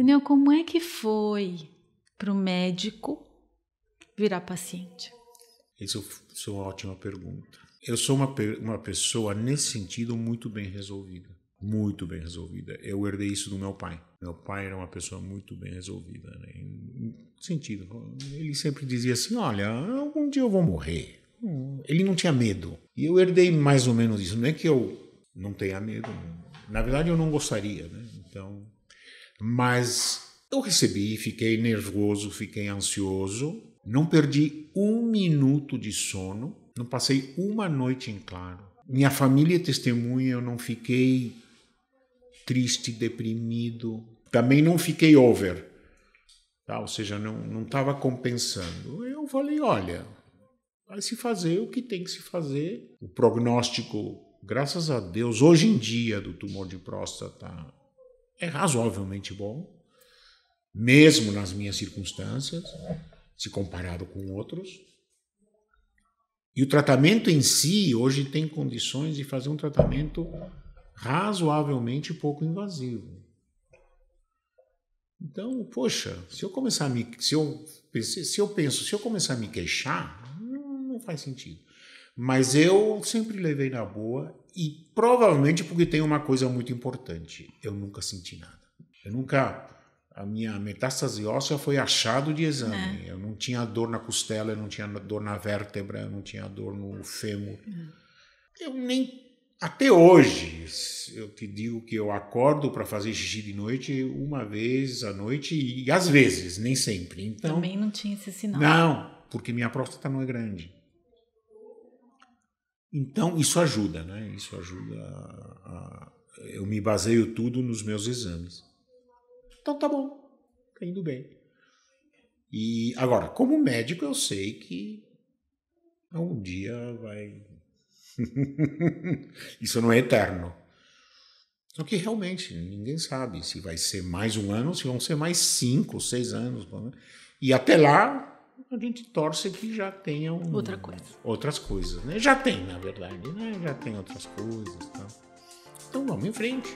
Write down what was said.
Daniel, como é que foi para o médico virar paciente? Isso é uma ótima pergunta. Eu sou uma pessoa, nesse sentido, muito bem resolvida. Muito bem resolvida. Eu herdei isso do meu pai. Meu pai era uma pessoa muito bem resolvida, né? Em sentido, ele sempre dizia assim, olha, algum dia eu vou morrer. Ele não tinha medo. E eu herdei mais ou menos isso. Não é que eu não tenha medo. Na verdade, eu não gostaria, né? Então, mas eu recebi, fiquei nervoso, fiquei ansioso. Não perdi um minuto de sono, não passei uma noite em claro. Minha família é testemunha, eu não fiquei triste, deprimido. Também não fiquei over, tá? Ou seja, não estava compensando. Eu falei, olha, vai se fazer o que tem que se fazer. O prognóstico, graças a Deus, hoje em dia do tumor de próstata é razoavelmente bom, mesmo nas minhas circunstâncias, se comparado com outros. E o tratamento em si, hoje tem condições de fazer um tratamento razoavelmente pouco invasivo. Então, poxa, se eu começar a me queixar, não faz sentido. Mas eu sempre levei na boa, e provavelmente porque tem uma coisa muito importante: eu nunca senti nada. A minha metástase óssea foi achado de exame. Eu não tinha dor na costela, eu não tinha dor na vértebra, eu não tinha dor no fêmur. Eu nem... Até hoje, eu te digo que eu acordo para fazer xixi de noite uma vez à noite e às vezes, nem sempre. Então, também não tinha esse sinal. Não, porque minha próstata não é grande. Então, isso ajuda, né? Isso ajuda Eu me baseio tudo nos meus exames. Então tá bom, tá indo bem. E agora, como médico, eu sei que um dia vai... Isso não é eterno. Só que realmente, ninguém sabe se vai ser mais um ano, se vão ser mais 5 ou 6 anos. E até lá, a gente torce que já tenha outras coisas, né? Já tem, na verdade, né? Já tem outras coisas. Tá? Então vamos em frente.